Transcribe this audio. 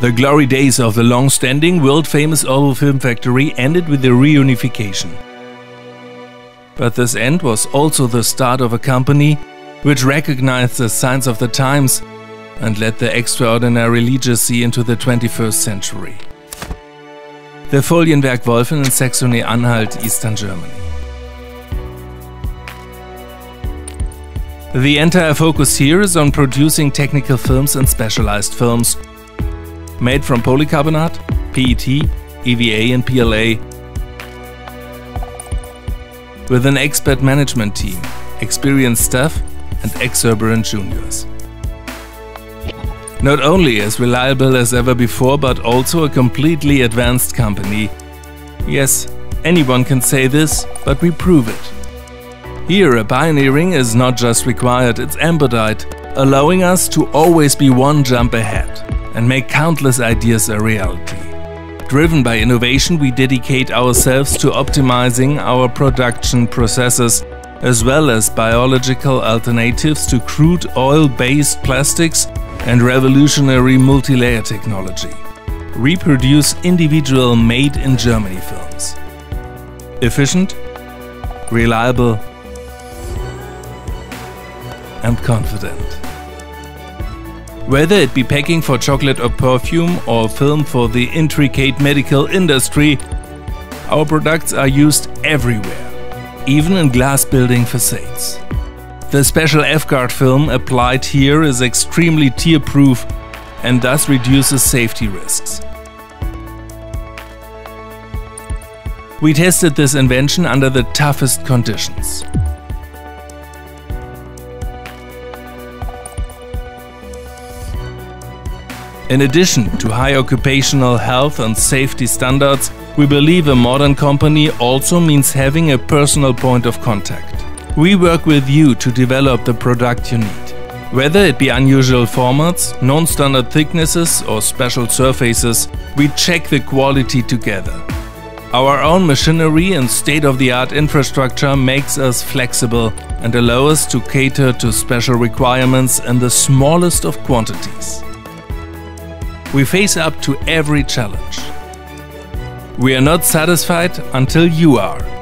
The glory days of the long-standing, world-famous Orwell Film Factory ended with the reunification. But this end was also the start of a company which recognized the signs of the times and led the extraordinary legacy into the 21st century. The Folienwerk Wolfen in Saxony-Anhalt, Eastern Germany. The entire focus here is on producing technical films and specialized films made from polycarbonate, PET, EVA and PLA, with an expert management team, experienced staff and exuberant juniors. Not only as reliable as ever before, but also a completely advanced company. Yes, anyone can say this, but we prove it. Here, a pioneering is not just required, it's embodied, allowing us to always be one jump ahead and make countless ideas a reality. Driven by innovation, we dedicate ourselves to optimizing our production processes, as well as biological alternatives to crude oil-based plastics and revolutionary multi-layer technology. Reproduce individual made-in-Germany films. Efficient, reliable and confident. Whether it be packing for chocolate or perfume or film for the intricate medical industry, our products are used everywhere, even in glass building facades. The special EVGUARD film applied here is extremely tear-proof and thus reduces safety risks. We tested this invention under the toughest conditions. In addition to high occupational health and safety standards, we believe a modern company also means having a personal point of contact. We work with you to develop the product you need. Whether it be unusual formats, non-standard thicknesses or special surfaces, we check the quality together. Our own machinery and state-of-the-art infrastructure makes us flexible and allow us to cater to special requirements in the smallest of quantities. We face up to every challenge. We are not satisfied until you are.